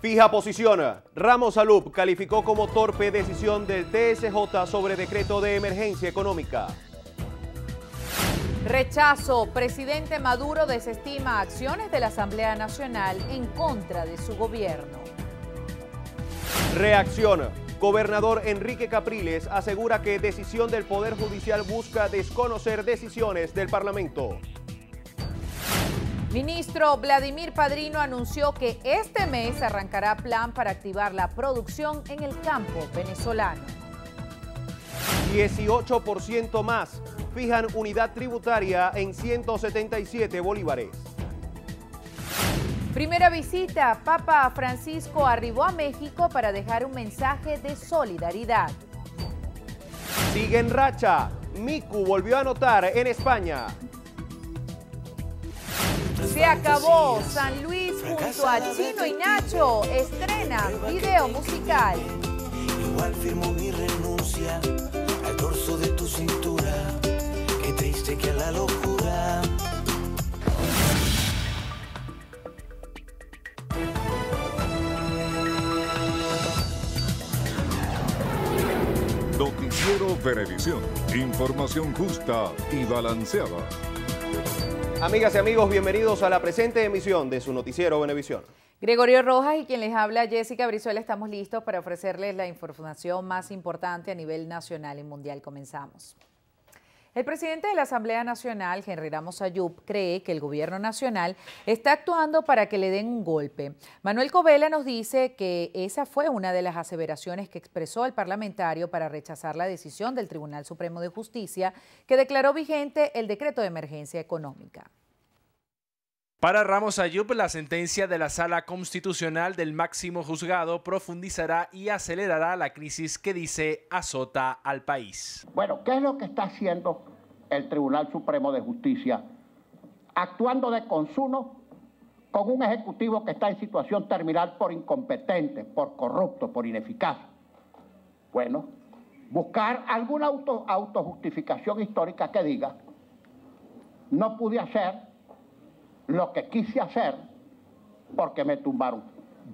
Fija posición. Ramos Allup calificó como torpe decisión del TSJ sobre decreto de emergencia económica. Rechazo. Presidente Maduro desestima acciones de la Asamblea Nacional en contra de su gobierno. Reacción. Gobernador Enrique Capriles asegura que decisión del Poder Judicial busca desconocer decisiones del Parlamento. Ministro Vladimir Padrino anunció que este mes arrancará plan para activar la producción en el campo venezolano. 18% más. Fijan unidad tributaria en 177 bolívares. Primera visita. Papa Francisco arribó a México para dejar un mensaje de solidaridad. Sigue en racha. Miku volvió a anotar en España. Se acabó. San Luis junto a Chino y Nacho estrena video musical. Igual firmo mi renuncia al dorso de tu cintura. Qué triste que la locura. Noticiero Venevisión. Información justa y balanceada. Amigas y amigos, bienvenidos a la presente emisión de su noticiero Venevisión. Gregorio Rojas y quien les habla, Jessica Brizuela, estamos listos para ofrecerles la información más importante a nivel nacional y mundial. Comenzamos. El presidente de la Asamblea Nacional, Henry Ramos Allup, cree que el gobierno nacional está actuando para que le den un golpe. Manuel Covela nos dice que esa fue una de las aseveraciones que expresó el parlamentario para rechazar la decisión del Tribunal Supremo de Justicia que declaró vigente el decreto de emergencia económica. Para Ramos Allup, la sentencia de la Sala Constitucional del máximo juzgado profundizará y acelerará la crisis que dice azota al país. Bueno, ¿qué es lo que está haciendo el Tribunal Supremo de Justicia? Actuando de consuno con un ejecutivo que está en situación terminal por incompetente, por corrupto, por ineficaz. Bueno, buscar alguna autojustificación histórica que diga, no pude hacer lo que quise hacer porque me tumbaron.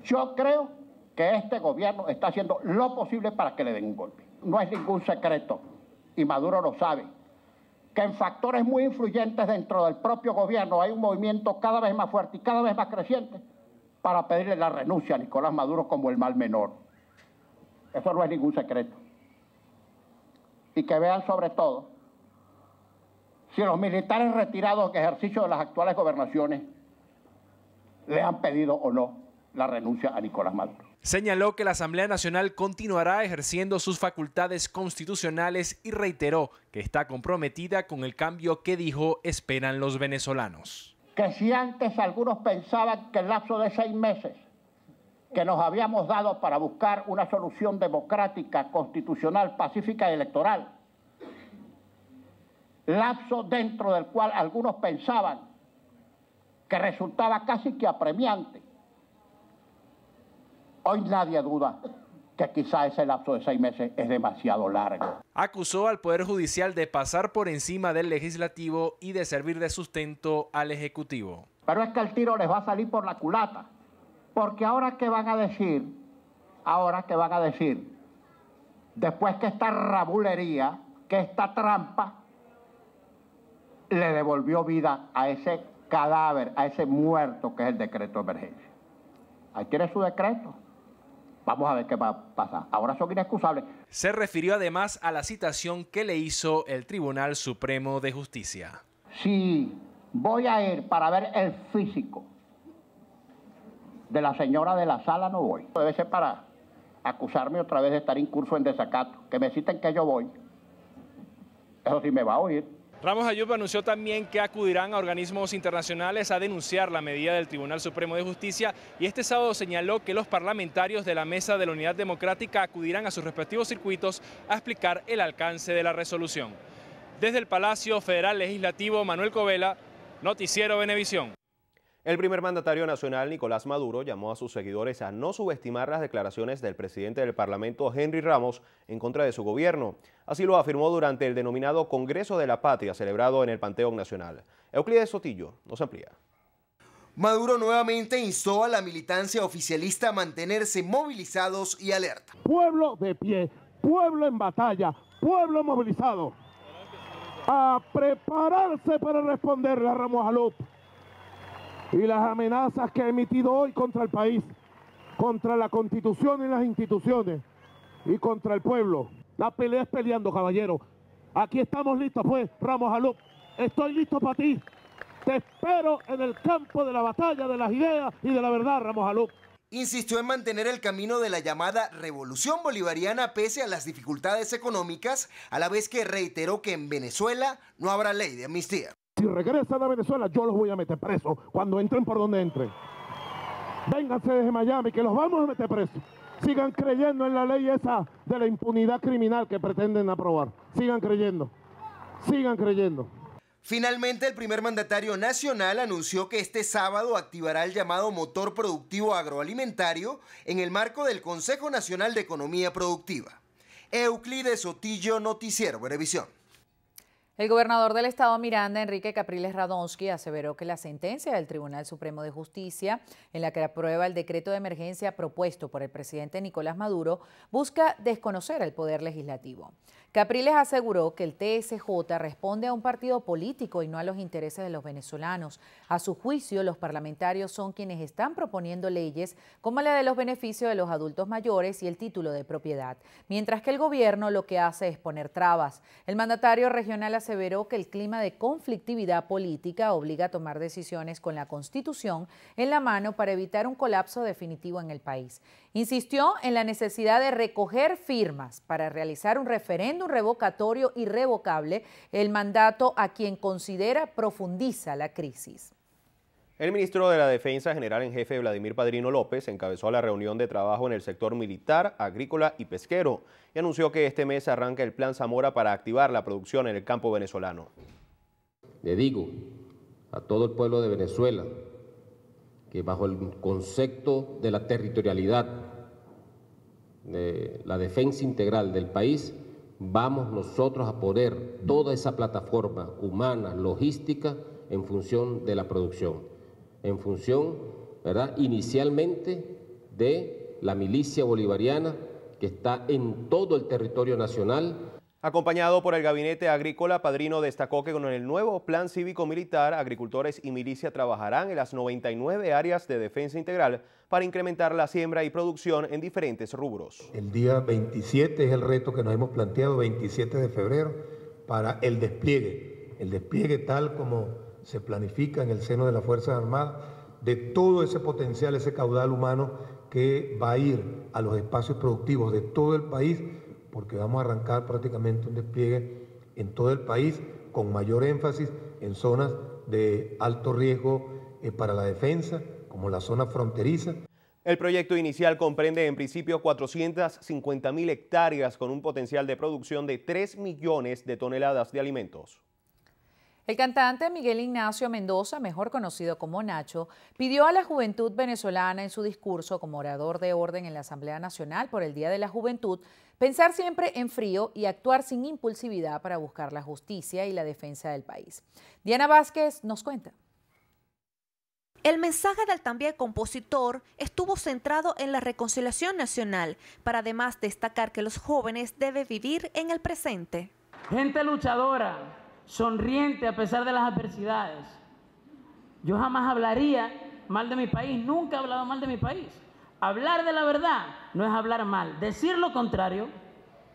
Yo creo que este gobierno está haciendo lo posible para que le den un golpe. No es ningún secreto, y Maduro lo sabe, que en factores muy influyentes dentro del propio gobierno hay un movimiento cada vez más fuerte y cada vez más creciente para pedirle la renuncia a Nicolás Maduro como el mal menor. Eso no es ningún secreto. Y que vean sobre todo si los militares retirados en ejercicio de las actuales gobernaciones le han pedido o no la renuncia a Nicolás Maduro. Señaló que la Asamblea Nacional continuará ejerciendo sus facultades constitucionales y reiteró que está comprometida con el cambio que dijo esperan los venezolanos. Que si antes algunos pensaban que el lapso de 6 meses que nos habíamos dado para buscar una solución democrática, constitucional, pacífica y electoral, lapso dentro del cual algunos pensaban que resultaba casi que apremiante. Hoy nadie duda que quizá ese lapso de 6 meses es demasiado largo. Acusó al Poder Judicial de pasar por encima del Legislativo y de servir de sustento al Ejecutivo. Pero es que el tiro les va a salir por la culata, porque ahora qué van a decir, después que esta rabulería, que esta trampa, le devolvió vida a ese cadáver, a ese muerto que es el decreto de emergencia. Ahí tiene su decreto. Vamos a ver qué va a pasar. Ahora son inexcusables. Se refirió además a la citación que le hizo el Tribunal Supremo de Justicia. Sí, voy a ir para ver el físico de la señora de la sala, no voy. Debe ser para acusarme otra vez de estar incurso en desacato. Que me citen que yo voy. Eso sí me va a oír. Ramos Allup anunció también que acudirán a organismos internacionales a denunciar la medida del Tribunal Supremo de Justicia y este sábado señaló que los parlamentarios de la Mesa de la Unidad Democrática acudirán a sus respectivos circuitos a explicar el alcance de la resolución. Desde el Palacio Federal Legislativo, Manuel Covela, Noticiero Venevisión. El primer mandatario nacional, Nicolás Maduro, llamó a sus seguidores a no subestimar las declaraciones del presidente del Parlamento, Henry Ramos, en contra de su gobierno. Así lo afirmó durante el denominado Congreso de la Patria, celebrado en el Panteón Nacional. Euclides Sotillo nos amplía. Maduro nuevamente instó a la militancia oficialista a mantenerse movilizados y alerta. Pueblo de pie, pueblo en batalla, pueblo movilizado. A prepararse para responderle a Ramos Allup y las amenazas que ha emitido hoy contra el país, contra la Constitución y las instituciones y contra el pueblo. La pelea es peleando, caballero. Aquí estamos listos, pues, Ramos Allup. Estoy listo para ti. Te espero en el campo de la batalla de las ideas y de la verdad, Ramos Allup. Insistió en mantener el camino de la llamada revolución bolivariana pese a las dificultades económicas, a la vez que reiteró que en Venezuela no habrá ley de amnistía. Si regresan a Venezuela, yo los voy a meter presos cuando entren por donde entren. Vénganse desde Miami, que los vamos a meter presos. Sigan creyendo en la ley esa de la impunidad criminal que pretenden aprobar. Sigan creyendo. Sigan creyendo. Finalmente, el primer mandatario nacional anunció que este sábado activará el llamado motor productivo agroalimentario en el marco del Consejo Nacional de Economía Productiva. Euclides Sotillo, Noticiero Venevisión. El gobernador del estado Miranda, Enrique Capriles Radonsky, aseveró que la sentencia del Tribunal Supremo de Justicia, en la que aprueba el decreto de emergencia propuesto por el presidente Nicolás Maduro, busca desconocer el poder legislativo. Capriles aseguró que el TSJ responde a un partido político y no a los intereses de los venezolanos. A su juicio, los parlamentarios son quienes están proponiendo leyes como la de los beneficios de los adultos mayores y el título de propiedad, mientras que el gobierno lo que hace es poner trabas. El mandatario regional aseveró que el clima de conflictividad política obliga a tomar decisiones con la Constitución en la mano para evitar un colapso definitivo en el país. Insistió en la necesidad de recoger firmas para realizar un referéndum revocatorio y revocable el mandato a quien considera profundiza la crisis. El ministro de la Defensa General en Jefe, Vladimir Padrino López, encabezó la reunión de trabajo en el sector militar, agrícola y pesquero y anunció que este mes arranca el Plan Zamora para activar la producción en el campo venezolano. Le digo a todo el pueblo de Venezuela que bajo el concepto de la territorialidad, de la defensa integral del país, vamos nosotros a poner toda esa plataforma humana, logística, en función de la producción, en función, ¿verdad?, inicialmente de la milicia bolivariana que está en todo el territorio nacional. Acompañado por el Gabinete Agrícola, Padrino destacó que con el nuevo Plan Cívico-Militar, agricultores y milicia trabajarán en las 99 áreas de defensa integral para incrementar la siembra y producción en diferentes rubros. El día 27 es el reto que nos hemos planteado, 27 de febrero, para el despliegue tal como se planifica en el seno de las Fuerzas Armadas, de todo ese potencial, ese caudal humano que va a ir a los espacios productivos de todo el país, porque vamos a arrancar prácticamente un despliegue en todo el país con mayor énfasis en zonas de alto riesgo para la defensa, como la zona fronteriza. El proyecto inicial comprende en principio 450.000 hectáreas con un potencial de producción de 3 millones de toneladas de alimentos. El cantante Miguel Ignacio Mendoza, mejor conocido como Nacho, pidió a la juventud venezolana en su discurso como orador de orden en la Asamblea Nacional por el Día de la Juventud pensar siempre en frío y actuar sin impulsividad para buscar la justicia y la defensa del país. Diana Vázquez nos cuenta. El mensaje del también compositor estuvo centrado en la reconciliación nacional, para además destacar que los jóvenes deben vivir en el presente. Gente luchadora, sonriente a pesar de las adversidades. Yo jamás hablaría mal de mi país, nunca he hablado mal de mi país. Hablar de la verdad no es hablar mal. Decir lo contrario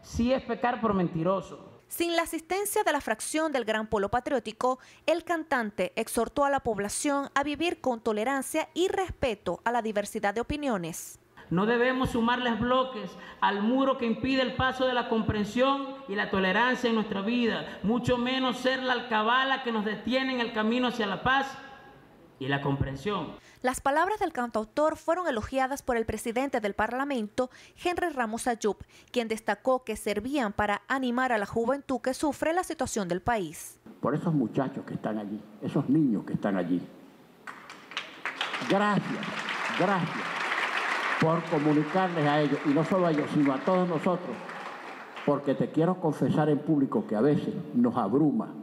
sí es pecar por mentiroso. Sin la asistencia de la fracción del Gran Polo Patriótico, el cantante exhortó a la población a vivir con tolerancia y respeto a la diversidad de opiniones. No debemos sumarles bloques al muro que impide el paso de la comprensión y la tolerancia en nuestra vida, mucho menos ser la alcabala que nos detiene en el camino hacia la paz y la comprensión. Las palabras del cantautor fueron elogiadas por el presidente del Parlamento, Henry Ramos Allup, quien destacó que servían para animar a la juventud que sufre la situación del país. Por esos muchachos que están allí, esos niños que están allí. Gracias, gracias por comunicarles a ellos, y no solo a ellos, sino a todos nosotros, porque te quiero confesar en público que a veces nos abruma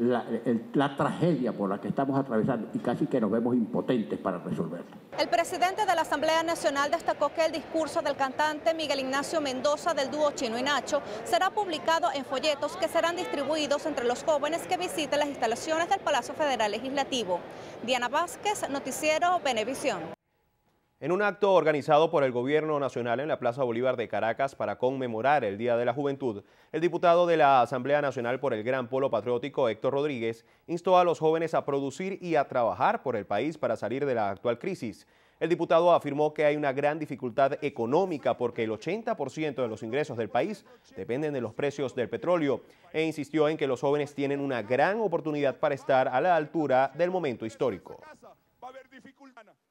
la tragedia por la que estamos atravesando y casi que nos vemos impotentes para resolverla. El presidente de la Asamblea Nacional destacó que el discurso del cantante Miguel Ignacio Mendoza del dúo Chino y Nacho será publicado en folletos que serán distribuidos entre los jóvenes que visiten las instalaciones del Palacio Federal Legislativo. Diana Vázquez, Noticiero Venevisión. En un acto organizado por el Gobierno Nacional en la Plaza Bolívar de Caracas para conmemorar el Día de la Juventud, el diputado de la Asamblea Nacional por el Gran Polo Patriótico, Héctor Rodríguez, instó a los jóvenes a producir y a trabajar por el país para salir de la actual crisis. El diputado afirmó que hay una gran dificultad económica porque el 80% de los ingresos del país dependen de los precios del petróleo e insistió en que los jóvenes tienen una gran oportunidad para estar a la altura del momento histórico.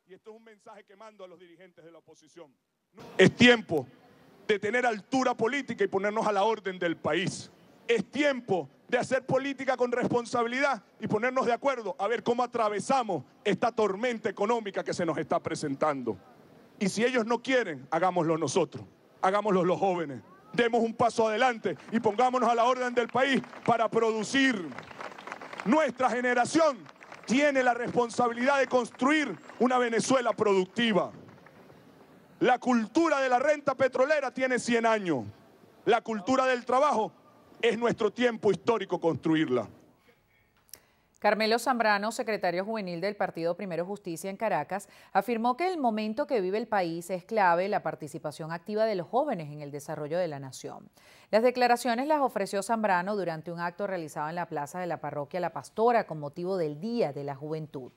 Y esto es un mensaje que mando a los dirigentes de la oposición. Es tiempo de tener altura política y ponernos a la orden del país. Es tiempo de hacer política con responsabilidad y ponernos de acuerdo a ver cómo atravesamos esta tormenta económica que se nos está presentando. Y si ellos no quieren, hagámoslo nosotros, hagámoslo los jóvenes. Demos un paso adelante y pongámonos a la orden del país para producir. Nuestra generación tiene la responsabilidad de construir una Venezuela productiva. La cultura de la renta petrolera tiene 100 años. La cultura del trabajo es nuestro tiempo histórico construirla. Carmelo Zambrano, secretario juvenil del Partido Primero Justicia en Caracas, afirmó que el momento que vive el país es clave la participación activa de los jóvenes en el desarrollo de la nación. Las declaraciones las ofreció Zambrano durante un acto realizado en la plaza de la parroquia La Pastora con motivo del Día de la Juventud.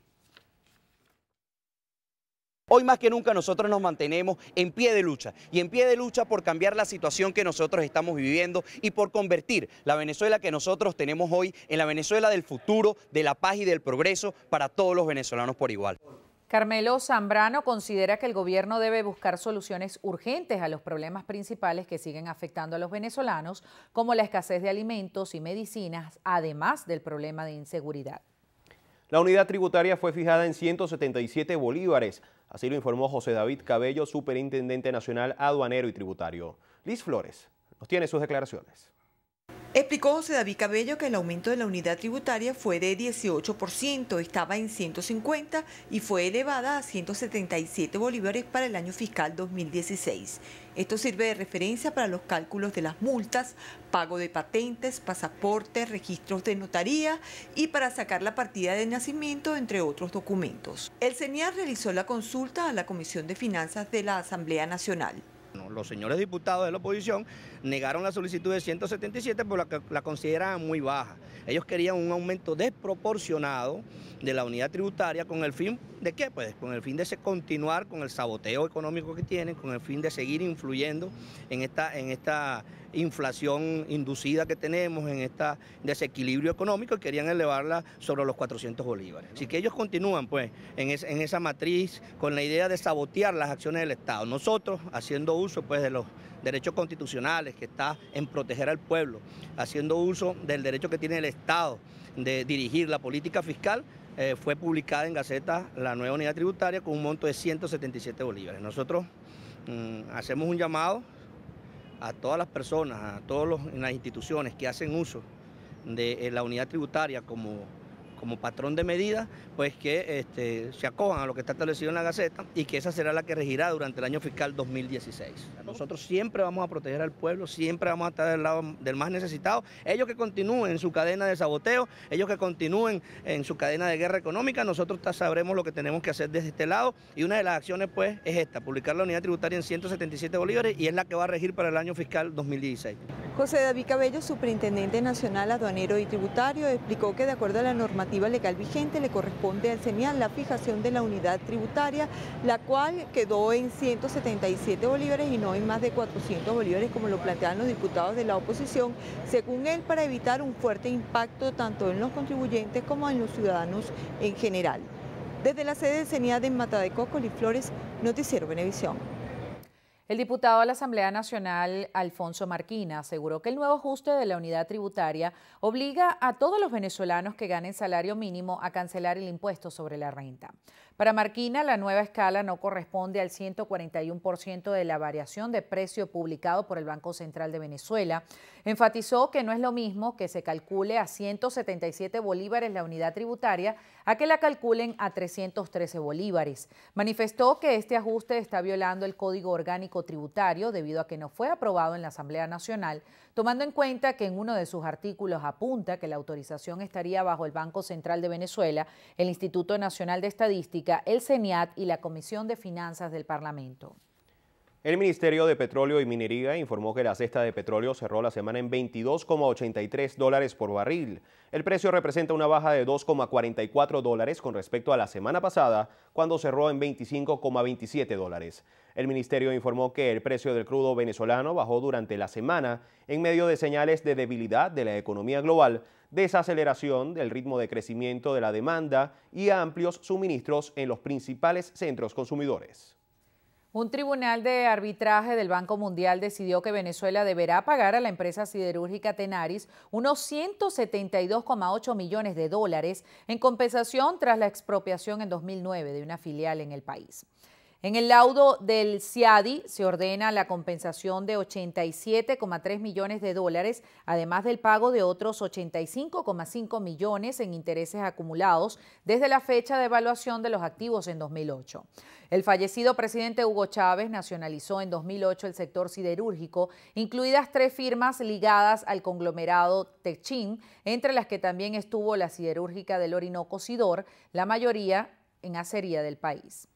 Hoy más que nunca nosotros nos mantenemos en pie de lucha y en pie de lucha por cambiar la situación que nosotros estamos viviendo y por convertir la Venezuela que nosotros tenemos hoy en la Venezuela del futuro, de la paz y del progreso para todos los venezolanos por igual. Carmelo Zambrano considera que el gobierno debe buscar soluciones urgentes a los problemas principales que siguen afectando a los venezolanos, como la escasez de alimentos y medicinas, además del problema de inseguridad. La unidad tributaria fue fijada en 177 bolívares, así lo informó José David Cabello, Superintendente Nacional Aduanero y Tributario. Liz Flores nos tiene sus declaraciones. Explicó José David Cabello que el aumento de la unidad tributaria fue de 18%, estaba en 150 y fue elevada a 177 bolívares para el año fiscal 2016. Esto sirve de referencia para los cálculos de las multas, pago de patentes, pasaportes, registros de notaría y para sacar la partida de nacimiento, entre otros documentos. El SENIAT realizó la consulta a la Comisión de Finanzas de la Asamblea Nacional. Los señores diputados de la oposición negaron la solicitud de 177 porque la consideraban muy baja. Ellos querían un aumento desproporcionado de la unidad tributaria con el fin de ¿qué? Pues con el fin de continuar con el saboteo económico que tienen, con el fin de seguir influyendo en esta inflación inducida que tenemos, en este desequilibrio económico, y querían elevarla sobre los 400 bolívares. Así que ellos continúan pues en esa matriz con la idea de sabotear las acciones del Estado. Nosotros, haciendo uso pues de los derechos constitucionales que está en proteger al pueblo, haciendo uso del derecho que tiene el Estado de dirigir la política fiscal, fue publicada en Gaceta la nueva unidad tributaria con un monto de 177 bolívares. Nosotros hacemos un llamado a todas las personas, a todas las instituciones que hacen uso de la unidad tributaria como patrón de medida, pues que se acojan a lo que está establecido en la Gaceta y que esa será la que regirá durante el año fiscal 2016. Nosotros siempre vamos a proteger al pueblo, siempre vamos a estar del lado del más necesitado. Ellos que continúen en su cadena de saboteo, ellos que continúen en su cadena de guerra económica, nosotros sabremos lo que tenemos que hacer desde este lado. Y una de las acciones pues es esta, publicar la unidad tributaria en 177 bolívares y es la que va a regir para el año fiscal 2016. José David Cabello, Superintendente Nacional Aduanero y Tributario, explicó que de acuerdo a la normativa legal vigente le corresponde al SENIAT la fijación de la unidad tributaria, la cual quedó en 177 bolívares y no en más de 400 bolívares como lo plantean los diputados de la oposición, según él, para evitar un fuerte impacto tanto en los contribuyentes como en los ciudadanos en general. Desde la sede del SENIAT en Matadecoco, Liz Flores, Noticiero Venevisión. El diputado de la Asamblea Nacional, Alfonso Marquina, aseguró que el nuevo ajuste de la unidad tributaria obliga a todos los venezolanos que ganen salario mínimo a cancelar el impuesto sobre la renta. Para Marquina, la nueva escala no corresponde al 141% de la variación de precio publicado por el Banco Central de Venezuela. Enfatizó que no es lo mismo que se calcule a 177 bolívares la unidad tributaria a que la calculen a 313 bolívares. Manifestó que este ajuste está violando el Código Orgánico Tributario debido a que no fue aprobado en la Asamblea Nacional, tomando en cuenta que en uno de sus artículos apunta que la autorización estaría bajo el Banco Central de Venezuela, el Instituto Nacional de Estadística, el SENIAT y la Comisión de Finanzas del Parlamento. El Ministerio de Petróleo y Minería informó que la cesta de petróleo cerró la semana en $22,83 por barril. El precio representa una baja de $2,44 con respecto a la semana pasada, cuando cerró en $25,27. El Ministerio informó que el precio del crudo venezolano bajó durante la semana en medio de señales de debilidad de la economía global, desaceleración del ritmo de crecimiento de la demanda y amplios suministros en los principales centros consumidores. Un tribunal de arbitraje del Banco Mundial decidió que Venezuela deberá pagar a la empresa siderúrgica Tenaris unos $172,8 millones en compensación tras la expropiación en 2009 de una filial en el país. En el laudo del CIADI se ordena la compensación de $87,3 millones, además del pago de otros $85,5 millones en intereses acumulados desde la fecha de evaluación de los activos en 2008. El fallecido presidente Hugo Chávez nacionalizó en 2008 el sector siderúrgico, incluidas 3 firmas ligadas al conglomerado Techin, entre las que también estuvo la siderúrgica del Orinoco Sidor, la mayoría en acería del país.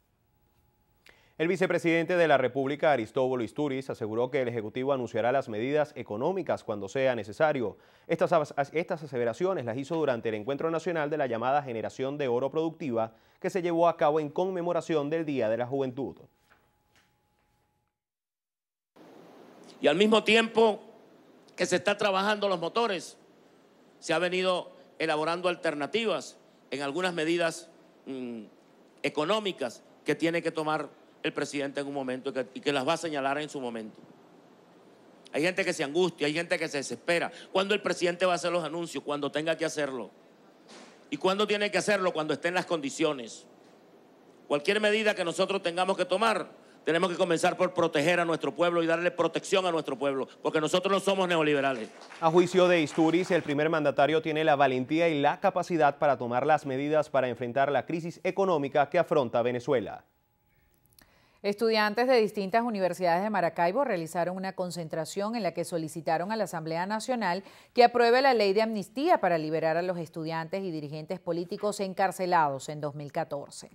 El vicepresidente de la República, Aristóbulo Isturiz, aseguró que el Ejecutivo anunciará las medidas económicas cuando sea necesario. Estas aseveraciones las hizo durante el Encuentro Nacional de la llamada Generación de Oro Productiva, que se llevó a cabo en conmemoración del Día de la Juventud. Y al mismo tiempo que se está trabajando los motores, se ha venido elaborando alternativas en algunas medidas económicas que tiene que tomar el presidente en un momento y que las va a señalar en su momento. Hay gente que se angustia, hay gente que se desespera. ¿Cuándo el presidente va a hacer los anuncios? Cuando tenga que hacerlo. ¿Y cuándo tiene que hacerlo? Cuando estén las condiciones. Cualquier medida que nosotros tengamos que tomar, tenemos que comenzar por proteger a nuestro pueblo y darle protección a nuestro pueblo, porque nosotros no somos neoliberales. A juicio de Isturiz, el primer mandatario tiene la valentía y la capacidad para tomar las medidas para enfrentar la crisis económica que afronta Venezuela. Estudiantes de distintas universidades de Maracaibo realizaron una concentración en la que solicitaron a la Asamblea Nacional que apruebe la ley de amnistía para liberar a los estudiantes y dirigentes políticos encarcelados en 2014.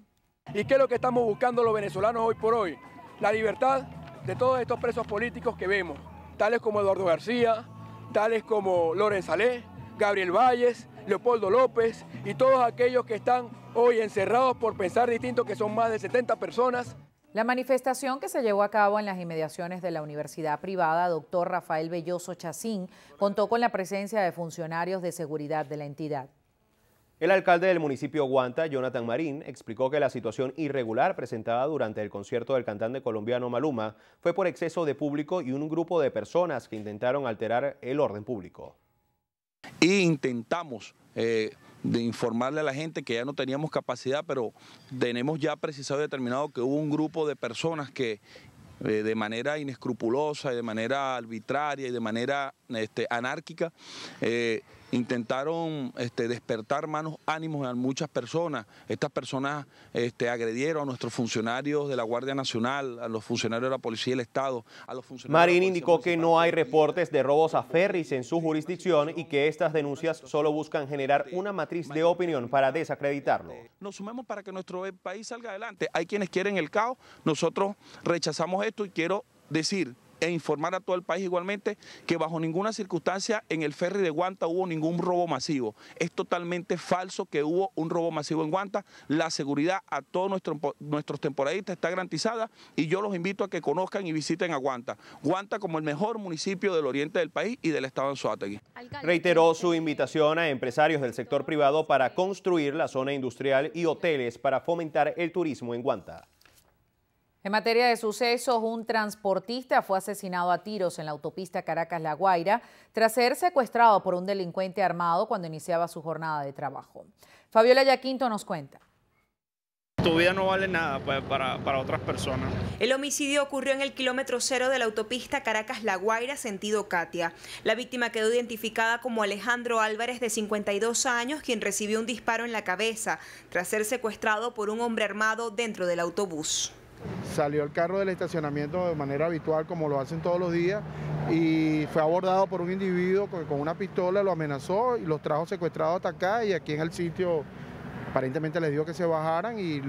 ¿Y qué es lo que estamos buscando los venezolanos hoy por hoy? La libertad de todos estos presos políticos que vemos, tales como Eduardo García, tales como Lorenz Salé, Gabriel Valles, Leopoldo López y todos aquellos que están hoy encerrados por pensar distinto, que son más de 70 personas. La manifestación que se llevó a cabo en las inmediaciones de la Universidad Privada Dr. Rafael Belloso Chacín contó con la presencia de funcionarios de seguridad de la entidad. El alcalde del municipio Guanta, Jonathan Marín, explicó que la situación irregular presentada durante el concierto del cantante colombiano Maluma fue por exceso de público y un grupo de personas que intentaron alterar el orden público. Y intentamos de informarle a la gente que ya no teníamos capacidad, pero tenemos ya precisado y determinado que hubo un grupo de personas que de manera inescrupulosa y de manera arbitraria y de manera anárquica intentaron despertar malos ánimos a muchas personas. Estas personas agredieron a nuestros funcionarios de la Guardia Nacional, a los funcionarios de la Policía del Estado, a los funcionarios. Marín indicó que no hay reportes de robos a ferries en su jurisdicción y que estas denuncias solo buscan generar una matriz de opinión para desacreditarlo. Nos sumamos para que nuestro país salga adelante. Hay quienes quieren el caos, nosotros rechazamos esto y quiero decir e informar a todo el país igualmente que bajo ninguna circunstancia en el ferry de Guanta hubo ningún robo masivo. Es totalmente falso que hubo un robo masivo en Guanta. La seguridad a todos nuestros temporadistas está garantizada y yo los invito a que conozcan y visiten a Guanta. Guanta como el mejor municipio del oriente del país y del estado de Anzoátegui. Reiteró su invitación a empresarios del sector privado para construir la zona industrial y hoteles para fomentar el turismo en Guanta. En materia de sucesos, un transportista fue asesinado a tiros en la autopista Caracas-La Guaira tras ser secuestrado por un delincuente armado cuando iniciaba su jornada de trabajo. Fabiola Yaquinto nos cuenta. tu vida no vale nada para otras personas. El homicidio ocurrió en el km 0 de la autopista Caracas-La Guaira, sentido Catia. La víctima quedó identificada como Alejandro Álvarez, de 52 años, quien recibió un disparo en la cabeza tras ser secuestrado por un hombre armado dentro del autobús. Salió el carro del estacionamiento de manera habitual, como lo hacen todos los días, y fue abordado por un individuo que con una pistola lo amenazó y los trajo secuestrados hasta acá, y aquí en el sitio aparentemente les dijo que se bajaran y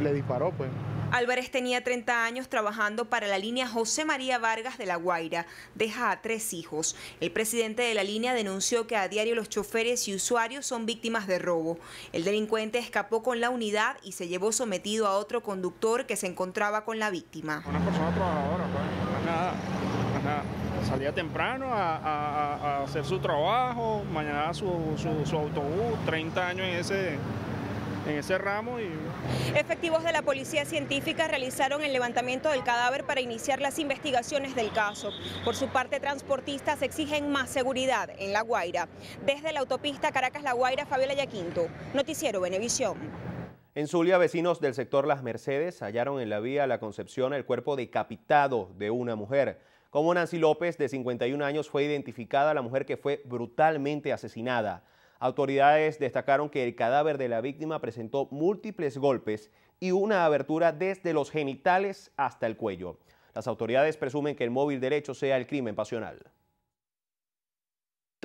le disparó, pues. Álvarez tenía 30 años trabajando para la línea José María Vargas de La Guaira. Deja a 3 hijos. El presidente de la línea denunció que a diario los choferes y usuarios son víctimas de robo. El delincuente escapó con la unidad y se llevó sometido a otro conductor que se encontraba con la víctima. Una persona trabajadora, pues, más nada. Salía temprano a hacer su trabajo, mañana su autobús, 30 años en ese ramo. Efectivos de la Policía Científica realizaron el levantamiento del cadáver para iniciar las investigaciones del caso. Por su parte, transportistas exigen más seguridad en La Guaira. Desde la autopista Caracas-La Guaira, Fabiola Yaquinto, Noticiero Venevisión. En Zulia, vecinos del sector Las Mercedes hallaron en la vía La Concepción el cuerpo decapitado de una mujer. Como Nancy López, de 51 años, fue identificada la mujer que fue brutalmente asesinada. Autoridades destacaron que el cadáver de la víctima presentó múltiples golpes y una abertura desde los genitales hasta el cuello. Las autoridades presumen que el móvil del hecho sea el crimen pasional.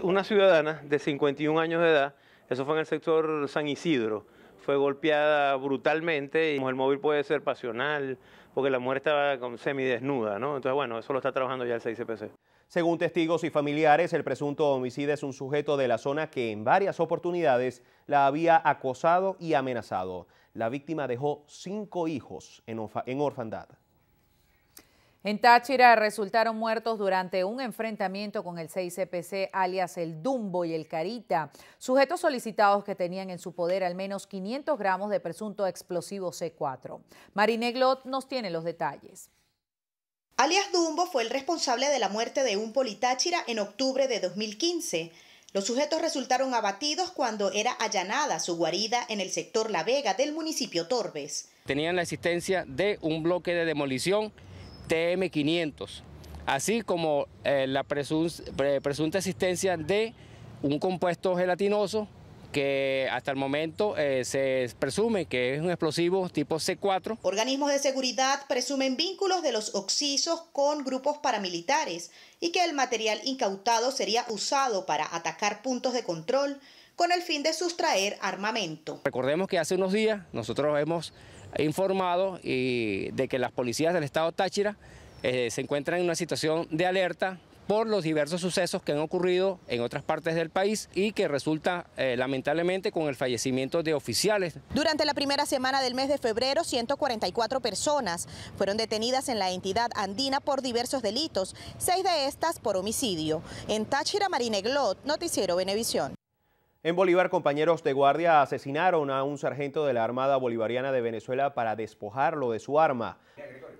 Una ciudadana de 51 años de edad, eso fue en el sector San Isidro, fue golpeada brutalmente y el móvil puede ser pasional porque la mujer estaba semidesnuda, ¿no? Entonces, bueno, eso lo está trabajando ya el CICPC. Según testigos y familiares, el presunto homicida es un sujeto de la zona que en varias oportunidades la había acosado y amenazado. La víctima dejó 5 hijos en orfandad. En Táchira resultaron muertos durante un enfrentamiento con el CICPC, alias el Dumbo y el Carita, sujetos solicitados que tenían en su poder al menos 500 gramos de presunto explosivo C4. Marine Glot nos tiene los detalles. Alias Dumbo fue el responsable de la muerte de un politáchira en octubre de 2015. Los sujetos resultaron abatidos cuando era allanada su guarida en el sector La Vega del municipio Torbes. Tenían la existencia de un bloque de demolición TM500, así como la presunta existencia de un compuesto gelatinoso que hasta el momento se presume que es un explosivo tipo C4. Organismos de seguridad presumen vínculos de los occisos con grupos paramilitares y que el material incautado sería usado para atacar puntos de control con el fin de sustraer armamento. Recordemos que hace unos días nosotros hemos informado de que las policías del estado Táchira se encuentran en una situación de alerta por los diversos sucesos que han ocurrido en otras partes del país y que resulta lamentablemente con el fallecimiento de oficiales. Durante la primera semana del mes de febrero, 144 personas fueron detenidas en la entidad andina por diversos delitos, 6 de estas por homicidio. En Táchira, Marine Glot, Noticiero Venevisión. En Bolívar, compañeros de guardia asesinaron a un sargento de la Armada Bolivariana de Venezuela para despojarlo de su arma.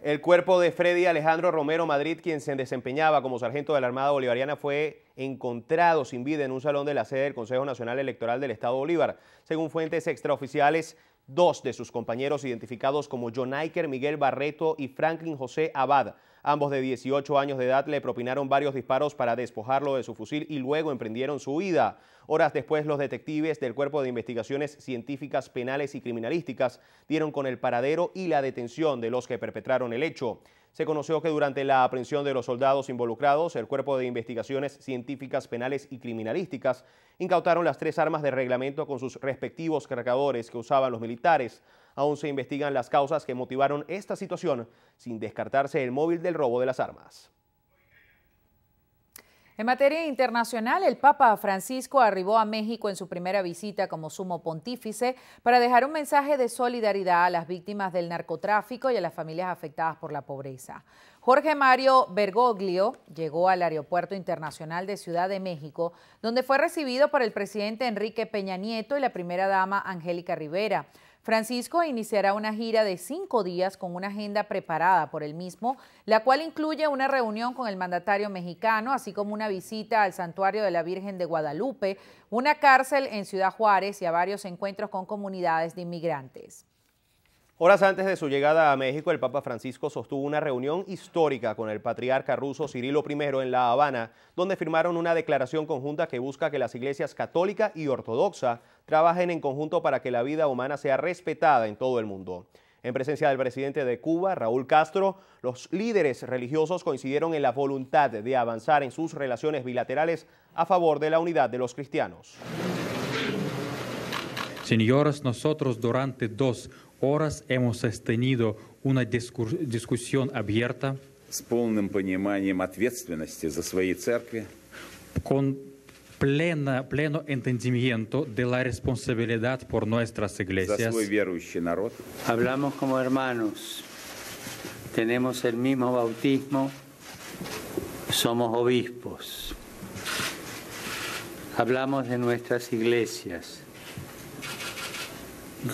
El cuerpo de Freddy Alejandro Romero Madrid, quien se desempeñaba como sargento de la Armada Bolivariana, fue encontrado sin vida en un salón de la sede del Consejo Nacional Electoral del Estado Bolívar. Según fuentes extraoficiales, 2 de sus compañeros, identificados como John Iker, Miguel Barreto y Franklin José Abad, ambos de 18 años de edad, le propinaron varios disparos para despojarlo de su fusil y luego emprendieron su huida. Horas después, los detectives del Cuerpo de Investigaciones Científicas, Penales y Criminalísticas dieron con el paradero y la detención de los que perpetraron el hecho. Se conoció que durante la aprehensión de los soldados involucrados, el Cuerpo de Investigaciones Científicas, Penales y Criminalísticas incautaron las 3 armas de reglamento con sus respectivos cargadores que usaban los militares. Aún se investigan las causas que motivaron esta situación, sin descartarse el móvil del robo de las armas. En materia internacional, el Papa Francisco arribó a México en su primera visita como sumo pontífice para dejar un mensaje de solidaridad a las víctimas del narcotráfico y a las familias afectadas por la pobreza. Jorge Mario Bergoglio llegó al Aeropuerto Internacional de Ciudad de México, donde fue recibido por el presidente Enrique Peña Nieto y la primera dama Angélica Rivera. Francisco iniciará una gira de 5 días con una agenda preparada por él mismo, la cual incluye una reunión con el mandatario mexicano, así como una visita al Santuario de la Virgen de Guadalupe, una cárcel en Ciudad Juárez y a varios encuentros con comunidades de inmigrantes. Horas antes de su llegada a México, el Papa Francisco sostuvo una reunión histórica con el patriarca ruso Cirilo I en La Habana, donde firmaron una declaración conjunta que busca que las iglesias católica y ortodoxa trabajen en conjunto para que la vida humana sea respetada en todo el mundo. En presencia del presidente de Cuba, Raúl Castro, los líderes religiosos coincidieron en la voluntad de avanzar en sus relaciones bilaterales a favor de la unidad de los cristianos. Señores, nosotros durante dos horas hemos sostenido una discusión abierta con pleno entendimiento de la responsabilidad por nuestras iglesias. Hablamos como hermanos, tenemos el mismo bautismo, somos obispos, hablamos de nuestras iglesias.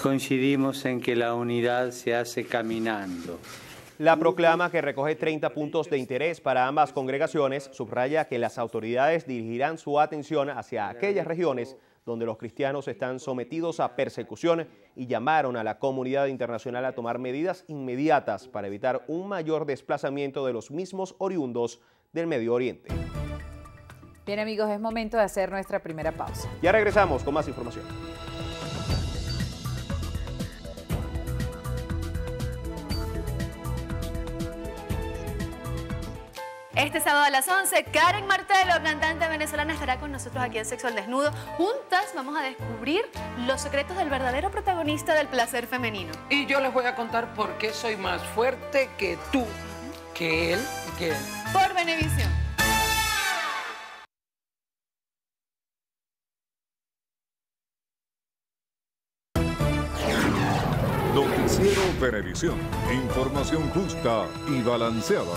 Coincidimos en que la unidad se hace caminando. La proclama, que recoge 30 puntos de interés para ambas congregaciones, subraya que las autoridades dirigirán su atención hacia aquellas regiones donde los cristianos están sometidos a persecución y llamaron a la comunidad internacional a tomar medidas inmediatas para evitar un mayor desplazamiento de los mismos oriundos del Medio Oriente. Bien, amigos, es momento de hacer nuestra primera pausa. Ya regresamos con más información. Este sábado a las 11, Karen Martelo, cantante venezolana, estará con nosotros aquí en Sexo al Desnudo. Juntas vamos a descubrir los secretos del verdadero protagonista del placer femenino. Y yo les voy a contar por qué soy más fuerte que tú, que él y que él. Por Venevisión. Noticiero Venevisión. Información justa y balanceada.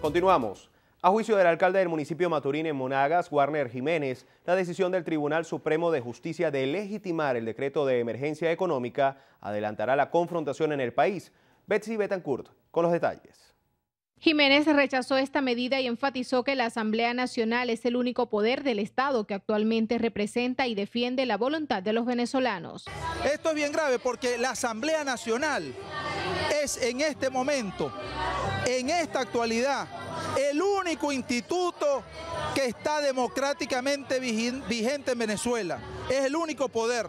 Continuamos. A juicio del alcalde del municipio Maturín en Monagas, Warner Jiménez, la decisión del Tribunal Supremo de Justicia de legitimar el decreto de emergencia económica adelantará la confrontación en el país. Betsy Betancourt con los detalles. Jiménez rechazó esta medida y enfatizó que la Asamblea Nacional es el único poder del Estado que actualmente representa y defiende la voluntad de los venezolanos. Esto es bien grave porque la Asamblea Nacional es en este momento, en esta actualidad, el único instituto que está democráticamente vigente en Venezuela. Es el único poder.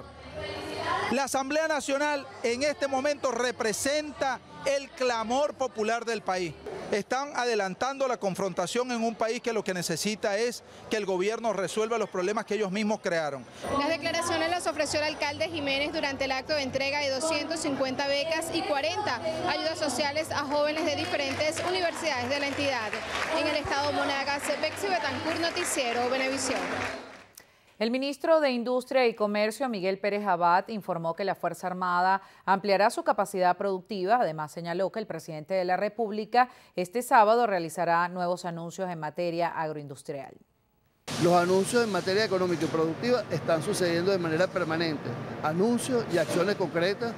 La Asamblea Nacional en este momento representa el clamor popular del país. Están adelantando la confrontación en un país que lo que necesita es que el gobierno resuelva los problemas que ellos mismos crearon. Las declaraciones las ofreció el alcalde Jiménez durante el acto de entrega de 250 becas y 40 ayudas sociales a jóvenes de diferentes universidades de la entidad. En el estado Monagas, Bexi Betancourt, Noticiero Venevisión. El ministro de Industria y Comercio, Miguel Pérez Abad, informó que la Fuerza Armada ampliará su capacidad productiva. Además, señaló que el presidente de la República este sábado realizará nuevos anuncios en materia agroindustrial. Los anuncios en materia económica y productiva están sucediendo de manera permanente. Anuncios y acciones concretas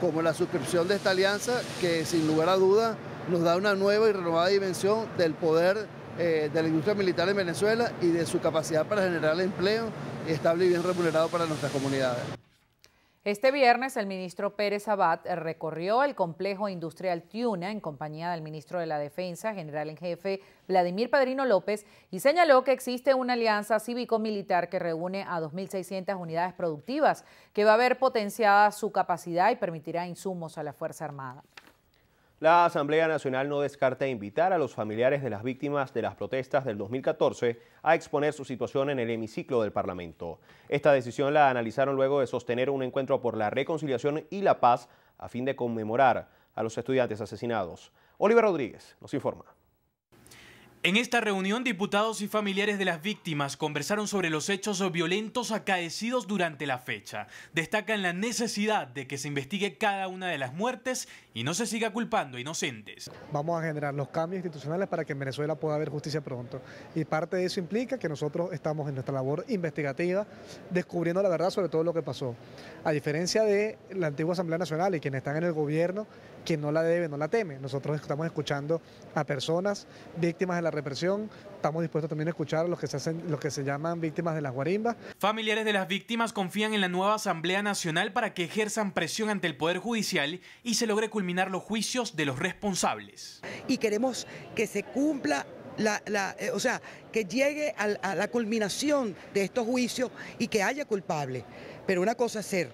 como la suscripción de esta alianza que, sin lugar a dudas, nos da una nueva y renovada dimensión del poder de la industria militar en Venezuela y de su capacidad para generar empleo estable y bien remunerado para nuestras comunidades. Este viernes el ministro Pérez Abad recorrió el complejo industrial Tiuna en compañía del ministro de la Defensa, general en jefe Vladimir Padrino López, y señaló que existe una alianza cívico-militar que reúne a 2.600 unidades productivas que va a ver potenciada su capacidad y permitirá insumos a la Fuerza Armada. La Asamblea Nacional no descarta invitar a los familiares de las víctimas de las protestas del 2014 a exponer su situación en el hemiciclo del Parlamento. Esta decisión la analizaron luego de sostener un encuentro por la reconciliación y la paz a fin de conmemorar a los estudiantes asesinados. Oliver Rodríguez nos informa. En esta reunión, diputados y familiares de las víctimas conversaron sobre los hechos violentos acaecidos durante la fecha. Destacan la necesidad de que se investigue cada una de las muertes y no se siga culpando a inocentes. Vamos a generar los cambios institucionales para que en Venezuela pueda haber justicia pronto. Y parte de eso implica que nosotros estamos en nuestra labor investigativa, descubriendo la verdad sobre todo lo que pasó. A diferencia de la antigua Asamblea Nacional y quienes están en el gobierno, que no la deben, no la temen. Nosotros estamos escuchando a personas víctimas de la represión. Estamos dispuestos también a escuchar a los que se llaman víctimas de las guarimbas. Familiares de las víctimas confían en la nueva Asamblea Nacional para que ejerzan presión ante el Poder Judicial y se logre culminar los juicios de los responsables. Y queremos que se cumpla que llegue a la culminación de estos juicios y que haya culpable. Pero una cosa es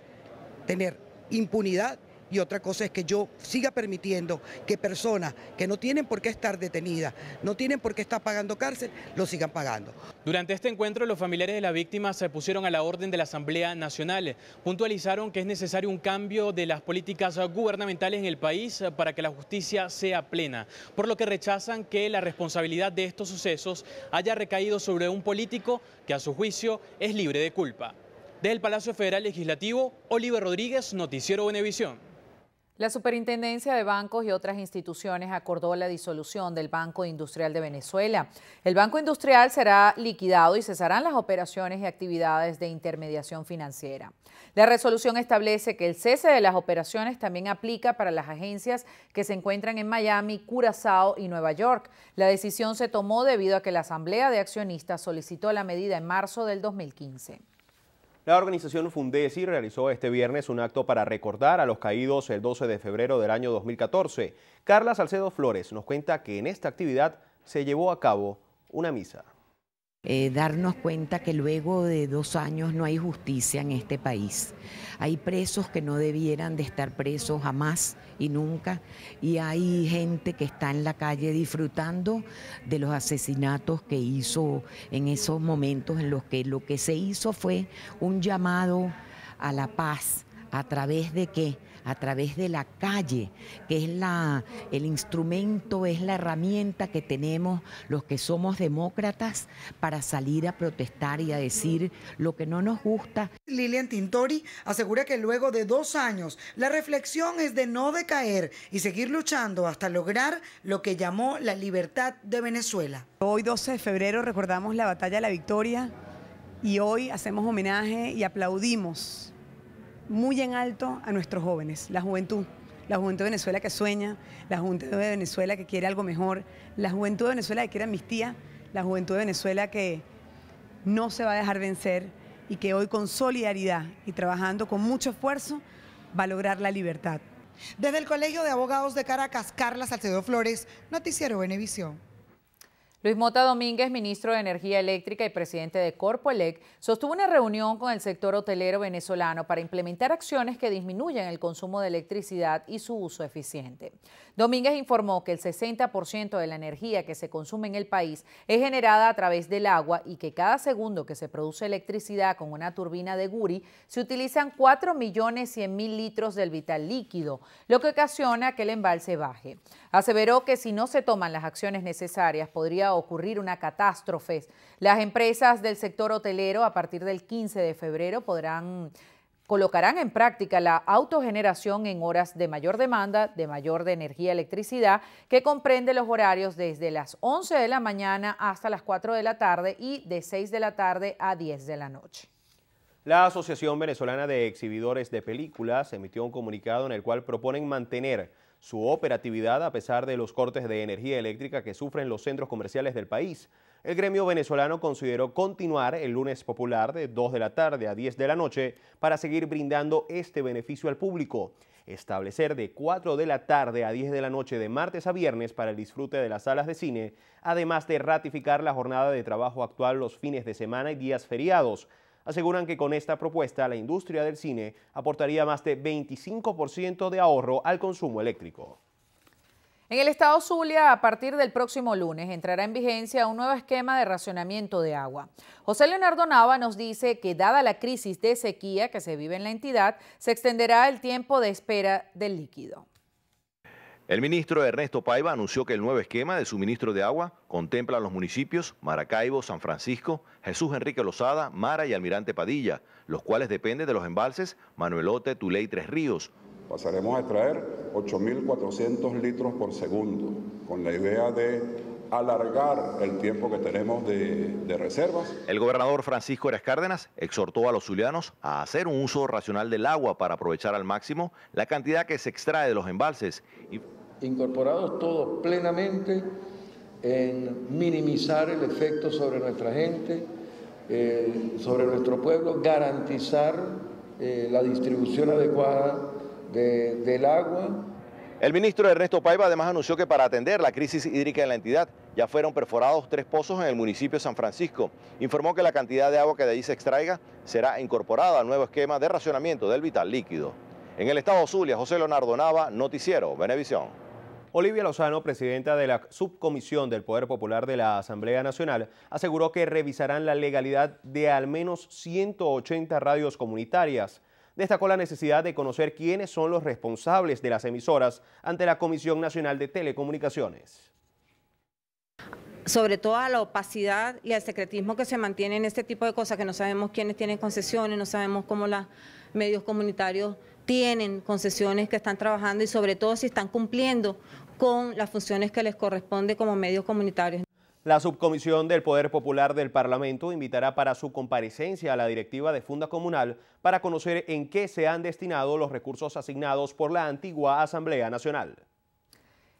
tener impunidad y otra cosa es que yo siga permitiendo que personas que no tienen por qué estar detenidas, no tienen por qué estar pagando cárcel, lo sigan pagando. Durante este encuentro, los familiares de las víctimas se pusieron a la orden de la Asamblea Nacional. Puntualizaron que es necesario un cambio de las políticas gubernamentales en el país para que la justicia sea plena, por lo que rechazan que la responsabilidad de estos sucesos haya recaído sobre un político que a su juicio es libre de culpa. Desde el Palacio Federal Legislativo, Oliver Rodríguez, Noticiero Venevisión. La Superintendencia de Bancos y otras instituciones acordó la disolución del Banco Industrial de Venezuela. El Banco Industrial será liquidado y cesarán las operaciones y actividades de intermediación financiera. La resolución establece que el cese de las operaciones también aplica para las agencias que se encuentran en Miami, Curazao y Nueva York. La decisión se tomó debido a que la Asamblea de Accionistas solicitó la medida en marzo del 2015. La organización Fundesi realizó este viernes un acto para recordar a los caídos el 12 de febrero del año 2014. Carla Salcedo Flores nos cuenta que en esta actividad se llevó a cabo una misa. Darnos cuenta que luego de 2 años no hay justicia en este país. Hay presos que no debieran de estar presos jamás y nunca, y hay gente que está en la calle disfrutando de los asesinatos que hizo en esos momentos en los que lo que se hizo fue un llamado a la paz. ¿A través de qué? A través de la calle, que es el instrumento, es la herramienta que tenemos los que somos demócratas para salir a protestar y a decir lo que no nos gusta. Lilian Tintori asegura que luego de 2 años la reflexión es de no decaer y seguir luchando hasta lograr lo que llamó la libertad de Venezuela. Hoy 12 de febrero recordamos la batalla de la Victoria y hoy hacemos homenaje y aplaudimos muy en alto a nuestros jóvenes, la juventud de Venezuela que sueña, la juventud de Venezuela que quiere algo mejor, la juventud de Venezuela que quiere amnistía, la juventud de Venezuela que no se va a dejar vencer y que hoy con solidaridad y trabajando con mucho esfuerzo va a lograr la libertad. Desde el Colegio de Abogados de Caracas, Carla Salcedo Flores, Noticiero Venevisión. Luis Mota Domínguez, ministro de Energía Eléctrica y presidente de Corpoelec, sostuvo una reunión con el sector hotelero venezolano para implementar acciones que disminuyan el consumo de electricidad y su uso eficiente. Domínguez informó que el 60% de la energía que se consume en el país es generada a través del agua y que cada segundo que se produce electricidad con una turbina de Guri se utilizan 4.100.000 litros del vital líquido, lo que ocasiona que el embalse baje. Aseveró que si no se toman las acciones necesarias podría ocurrir una catástrofe. Las empresas del sector hotelero a partir del 15 de febrero colocarán en práctica la autogeneración en horas de mayor demanda, de energía y electricidad, que comprende los horarios desde las 11 de la mañana hasta las 4 de la tarde y de 6 de la tarde a 10 de la noche. La Asociación Venezolana de Exhibidores de Películas emitió un comunicado en el cual proponen mantener su operatividad a pesar de los cortes de energía eléctrica que sufren los centros comerciales del país. El gremio venezolano consideró continuar el lunes popular de 2 de la tarde a 10 de la noche para seguir brindando este beneficio al público. Establecer de 4 de la tarde a 10 de la noche de martes a viernes para el disfrute de las salas de cine, además de ratificar la jornada de trabajo actual los fines de semana y días feriados. Aseguran que con esta propuesta la industria del cine aportaría más de 25% de ahorro al consumo eléctrico. En el estado Zulia, a partir del próximo lunes, entrará en vigencia un nuevo esquema de racionamiento de agua. José Leonardo Nava nos dice que, dada la crisis de sequía que se vive en la entidad, se extenderá el tiempo de espera del líquido. El ministro Ernesto Paiva anunció que el nuevo esquema de suministro de agua contempla los municipios Maracaibo, San Francisco, Jesús Enrique Lozada, Mara y Almirante Padilla, los cuales dependen de los embalses Manuelote, Tuley y Tres Ríos. Pasaremos a extraer 8.400 litros por segundo, con la idea de alargar el tiempo que tenemos de reservas. El gobernador Francisco Eras Cárdenas exhortó a los zulianos a hacer un uso racional del agua para aprovechar al máximo la cantidad que se extrae de los embalses. Incorporados todos plenamente en minimizar el efecto sobre nuestra gente, sobre nuestro pueblo, garantizar la distribución adecuada del agua. El ministro Ernesto Paiva además anunció que para atender la crisis hídrica en la entidad ya fueron perforados 3 pozos en el municipio de San Francisco. Informó que la cantidad de agua que de allí se extraiga será incorporada al nuevo esquema de racionamiento del vital líquido. En el estado Zulia, José Leonardo Nava, Noticiero Venevisión. Olivia Lozano, presidenta de la Subcomisión del Poder Popular de la Asamblea Nacional, aseguró que revisarán la legalidad de al menos 180 radios comunitarias. Destacó la necesidad de conocer quiénes son los responsables de las emisoras ante la Comisión Nacional de Telecomunicaciones. Sobre todo a la opacidad y al secretismo que se mantiene en este tipo de cosas, que no sabemos quiénes tienen concesiones, no sabemos cómo los medios comunitarios tienen concesiones, que están trabajando y sobre todo si están cumpliendo con las funciones que les corresponde como medios comunitarios. La Subcomisión del Poder Popular del Parlamento invitará para su comparecencia a la directiva de Funda Comunal para conocer en qué se han destinado los recursos asignados por la antigua Asamblea Nacional.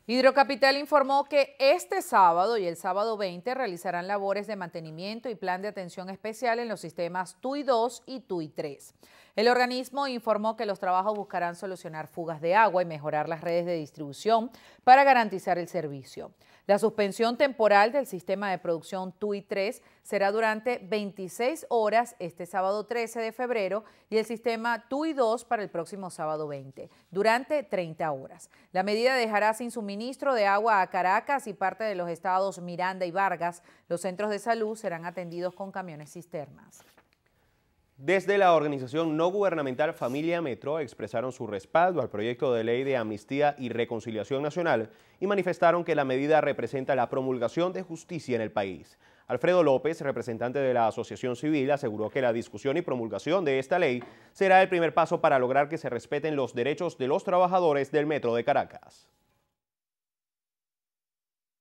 Hidrocapital informó que este sábado y el sábado 20 realizarán labores de mantenimiento y plan de atención especial en los sistemas TUI 2 y TUI 3. El organismo informó que los trabajos buscarán solucionar fugas de agua y mejorar las redes de distribución para garantizar el servicio. La suspensión temporal del sistema de producción TUI 3 será durante 26 horas este sábado 13 de febrero y el sistema TUI 2 para el próximo sábado 20, durante 30 horas. La medida dejará sin suministro de agua a Caracas y parte de los estados Miranda y Vargas. Los centros de salud serán atendidos con camiones cisternas. Desde la organización no gubernamental Familia Metro expresaron su respaldo al proyecto de ley de amnistía y reconciliación nacional y manifestaron que la medida representa la promulgación de justicia en el país. Alfredo López, representante de la Asociación Civil, aseguró que la discusión y promulgación de esta ley será el primer paso para lograr que se respeten los derechos de los trabajadores del Metro de Caracas.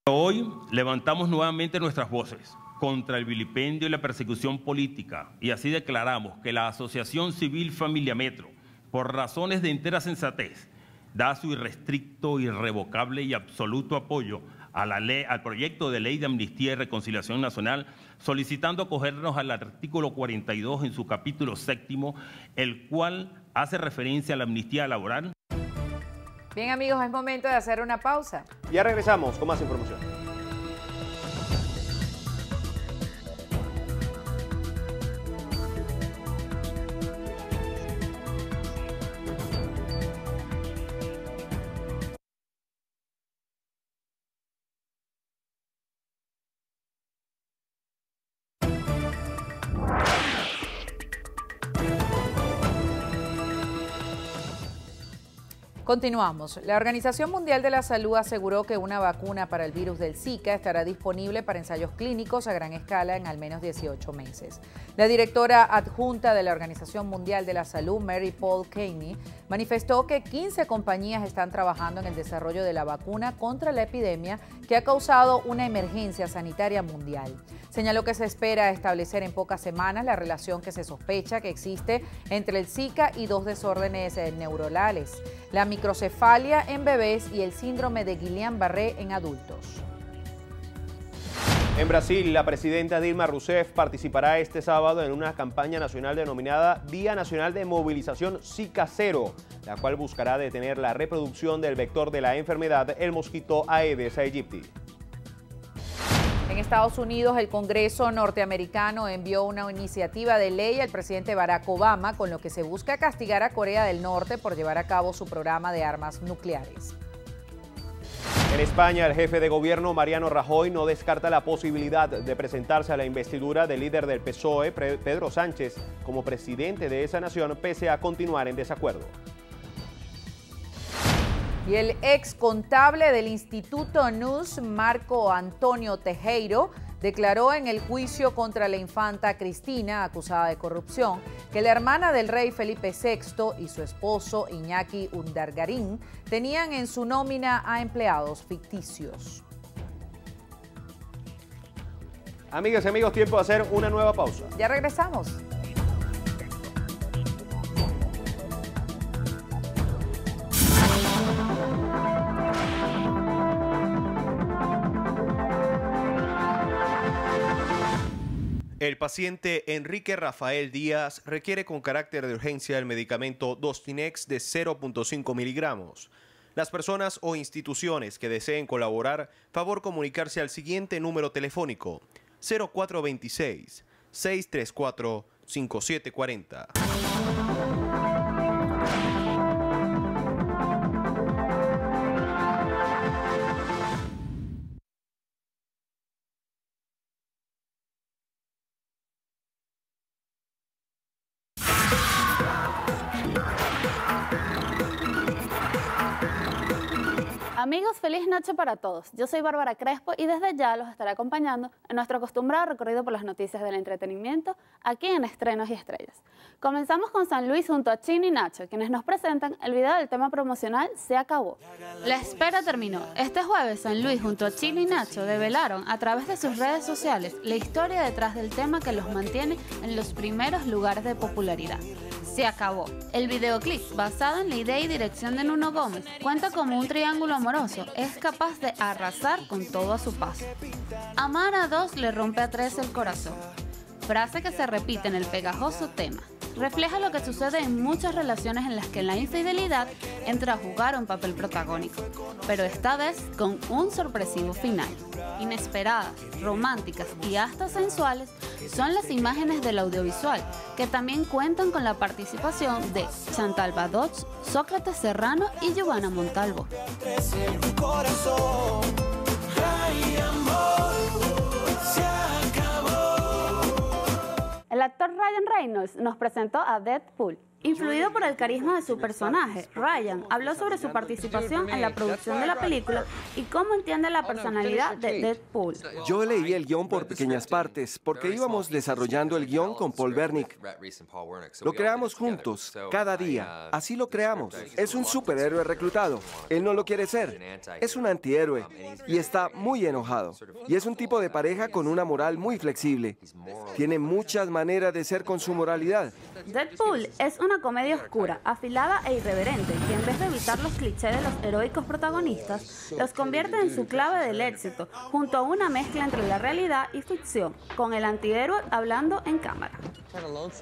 Hoy levantamos nuevamente nuestras voces contra el vilipendio y la persecución política y así declaramos que la Asociación Civil Familia Metro, por razones de entera sensatez, da su irrestricto, irrevocable y absoluto apoyo a la ley, al proyecto de ley de amnistía y reconciliación nacional, solicitando acogernos al artículo 42 en su capítulo 7º, el cual hace referencia a la amnistía laboral. Bien, amigos, es momento de hacer una pausa. Ya regresamos con más información. Continuamos. La Organización Mundial de la Salud aseguró que una vacuna para el virus del Zika estará disponible para ensayos clínicos a gran escala en al menos 18 meses. La directora adjunta de la Organización Mundial de la Salud, Mary Paul Caney, manifestó que 15 compañías están trabajando en el desarrollo de la vacuna contra la epidemia que ha causado una emergencia sanitaria mundial. Señaló que se espera establecer en pocas semanas la relación que se sospecha que existe entre el Zika y 2 desórdenes neurolales. La microcefalia en bebés y el síndrome de Guillain-Barré en adultos. En Brasil, la presidenta Dilma Rousseff participará este sábado en una campaña nacional denominada Día Nacional de Movilización Zika Cero, la cual buscará detener la reproducción del vector de la enfermedad, el mosquito Aedes aegypti. En Estados Unidos, el Congreso norteamericano envió una iniciativa de ley al presidente Barack Obama con lo que se busca castigar a Corea del Norte por llevar a cabo su programa de armas nucleares. En España, el jefe de gobierno Mariano Rajoy no descarta la posibilidad de presentarse a la investidura del líder del PSOE, Pedro Sánchez, como presidente de esa nación, pese a continuar en desacuerdo. Y el ex contable del Instituto NUS, Marco Antonio Tejero, declaró en el juicio contra la infanta Cristina, acusada de corrupción, que la hermana del rey Felipe VI y su esposo Iñaki Urdangarín tenían en su nómina a empleados ficticios. Amigas y amigos, tiempo de hacer una nueva pausa. Ya regresamos. El paciente Enrique Rafael Díaz requiere con carácter de urgencia el medicamento Dostinex de 0.5 miligramos. Las personas o instituciones que deseen colaborar, favor comunicarse al siguiente número telefónico 0426-634-5740. Amigos, feliz noche para todos. Yo soy Bárbara Crespo y desde ya los estaré acompañando en nuestro acostumbrado recorrido por las noticias del entretenimiento aquí en Estrenos y Estrellas. Comenzamos con San Luis junto a Chino y Nacho, quienes nos presentan el video del tema promocional Se Acabó. La espera terminó. Este jueves San Luis junto a Chino y Nacho develaron a través de sus redes sociales la historia detrás del tema que los mantiene en los primeros lugares de popularidad. Se acabó. El videoclip, basado en la idea y dirección de Nuno Gómez, cuenta como un triángulo amoroso, es capaz de arrasar con todo a su paso. Amar a dos le rompe a tres el corazón. Frase que se repite en el pegajoso tema. Refleja lo que sucede en muchas relaciones en las que la infidelidad entra a jugar un papel protagónico, pero esta vez con un sorpresivo final. Inesperadas, románticas y hasta sensuales son las imágenes del audiovisual, que también cuentan con la participación de Chantal Badoch, Sócrates Serrano y Giovanna Montalvo. El actor Ryan Reynolds nos presentó a Deadpool. Influido por el carisma de su personaje, Ryan habló sobre su participación en la producción de la película y cómo entiende la personalidad de Deadpool. Yo leí el guión por pequeñas partes, porque íbamos desarrollando el guión con Paul Wernick. Lo creamos juntos, cada día, así lo creamos. Es un superhéroe reclutado, él no lo quiere ser, es un antihéroe y está muy enojado. Y es un tipo de pareja con una moral muy flexible. Tiene muchas maneras de ser con su moralidad. Deadpool es una comedia oscura, afilada e irreverente, que en vez de evitar los clichés de los heroicos protagonistas, los convierte en su clave del éxito, junto a una mezcla entre la realidad y ficción, con el antihéroe hablando en cámara.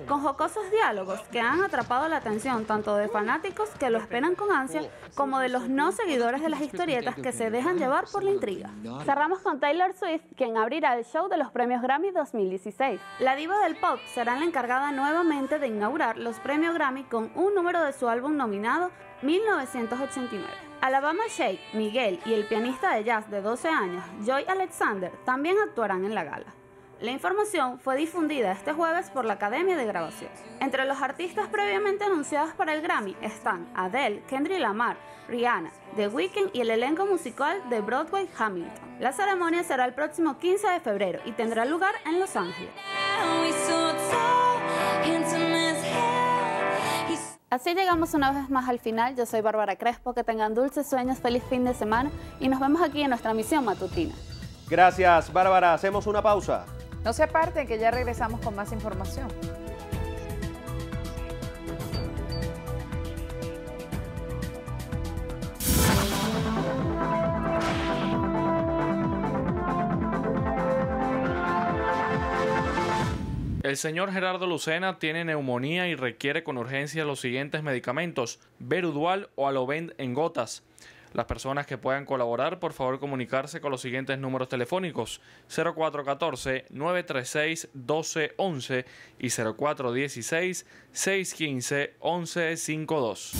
Con jocosos diálogos que han atrapado la atención tanto de fanáticos que lo esperan con ansia, como de los no seguidores de las historietas que se dejan llevar por la intriga. Cerramos con Taylor Swift, quien abrirá el show de los premios Grammy 2016. La diva del pop será la encargada nuevamente de inaugurar los premios Grammy con un número de su álbum nominado 1989. Alabama Shake, Miguel y el pianista de jazz de 12 años, Joy Alexander, también actuarán en la gala. La información fue difundida este jueves por la Academia de Grabación. Entre los artistas previamente anunciados para el Grammy están Adele, Kendrick Lamar, Rihanna, The Weeknd y el elenco musical de Broadway Hamilton. La ceremonia será el próximo 15 de febrero y tendrá lugar en Los Ángeles. Así llegamos una vez más al final. Yo soy Bárbara Crespo, que tengan dulces sueños, feliz fin de semana y nos vemos aquí en nuestra misión matutina. Gracias, Bárbara. Hacemos una pausa. No se aparten, que ya regresamos con más información. El señor Gerardo Lucena tiene neumonía y requiere con urgencia los siguientes medicamentos: Berudual o Alovent en gotas. Las personas que puedan colaborar, por favor comunicarse con los siguientes números telefónicos: 0414-936-1211 y 0416-615-1152.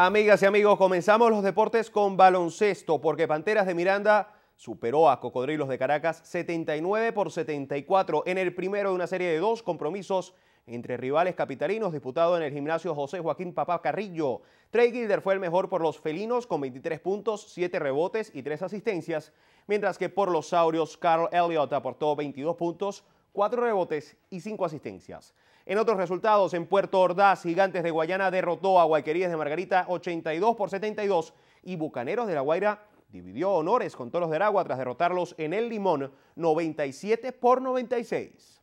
Amigas y amigos, comenzamos los deportes con baloncesto, porque Panteras de Miranda superó a Cocodrilos de Caracas 79-74 en el primero de una serie de 2 compromisos entre rivales capitalinos disputado en el gimnasio José Joaquín Papá Carrillo. Trey Gilder fue el mejor por los felinos con 23 puntos, 7 rebotes y 3 asistencias, mientras que por los saurios Carl Elliott aportó 22 puntos, 4 rebotes y 5 asistencias. En otros resultados, en Puerto Ordaz, Gigantes de Guayana derrotó a Guayquerías de Margarita 82-72 y Bucaneros de La Guaira dividió honores con Toros de Aragua tras derrotarlos en El Limón 97-96.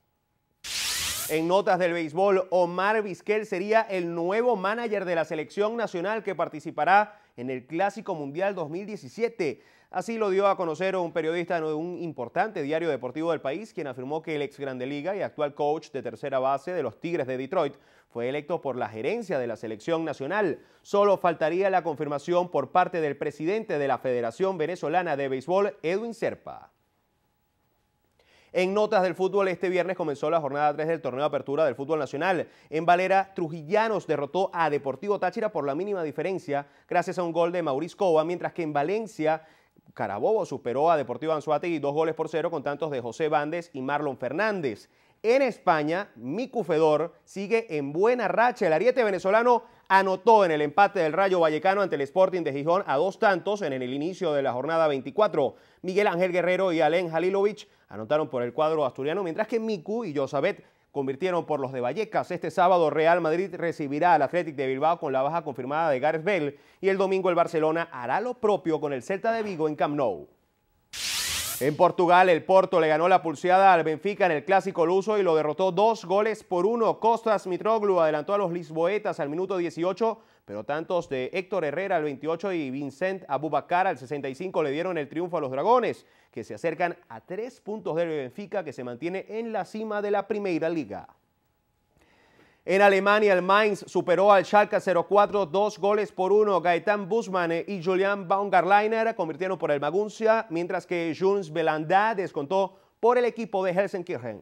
En notas del béisbol, Omar Vizquel sería el nuevo manager de la selección nacional que participará en el Clásico Mundial 2017. Así lo dio a conocer un periodista de un importante diario deportivo del país, quien afirmó que el ex Grande Liga y actual coach de tercera base de los Tigres de Detroit fue electo por la gerencia de la selección nacional. Solo faltaría la confirmación por parte del presidente de la Federación Venezolana de Béisbol, Edwin Serpa. En notas del fútbol, este viernes comenzó la jornada 3 del torneo de apertura del fútbol nacional. En Valera, Trujillanos derrotó a Deportivo Táchira por la mínima diferencia gracias a un gol de Mauricio Coba, mientras que en Valencia, Carabobo superó a Deportivo Anzuategui 2-0 con tantos de José Bandes y Marlon Fernández. En España, Miku sigue en buena racha. El ariete venezolano anotó en el empate del Rayo Vallecano ante el Sporting de Gijón a 2 tantos en el inicio de la jornada 24. Miguel Ángel Guerrero y Alen Halilovic anotaron por el cuadro asturiano, mientras que Miku y Josabet convirtieron por los de Vallecas. Este sábado Real Madrid recibirá al Athletic de Bilbao con la baja confirmada de Gareth Bale y el domingo el Barcelona hará lo propio con el Celta de Vigo en Camp Nou. En Portugal, el Porto le ganó la pulseada al Benfica en el Clásico Luso y lo derrotó 2-1. Kostas Mitroglou adelantó a los lisboetas al minuto 18, pero tantos de Héctor Herrera al 28 y Vincent Abubakar al 65 le dieron el triunfo a los dragones, que se acercan a 3 puntos del Benfica, que se mantiene en la cima de la Primera Liga. En Alemania, el Mainz superó al Schalke 04 2-1. Gaetan Busman y Julian Baumgartlinger convirtieron por el Maguncia, mientras que Jules Belanda descontó por el equipo de Gelsenkirchen.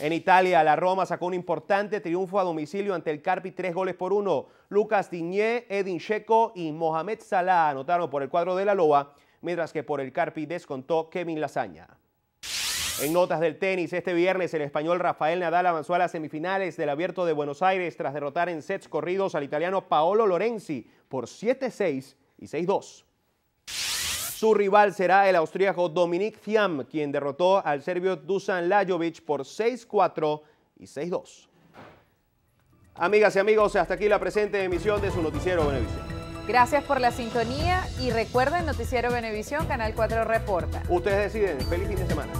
En Italia, la Roma sacó un importante triunfo a domicilio ante el Carpi 3-1. Lucas Digne, Edin Dzeko y Mohamed Salah anotaron por el cuadro de la Loa, mientras que por el Carpi descontó Kevin Lasagna. En notas del tenis, este viernes el español Rafael Nadal avanzó a las semifinales del Abierto de Buenos Aires tras derrotar en sets corridos al italiano Paolo Lorenzi por 7-6 y 6-2. Su rival será el austríaco Dominic Thiem, quien derrotó al serbio Dusan Lajovic por 6-4 y 6-2. Amigas y amigos, hasta aquí la presente emisión de su noticiero Venevisión. Gracias por la sintonía y recuerden Noticiero Venevisión, Canal 4 Reporta. Ustedes deciden. Feliz fin de semana.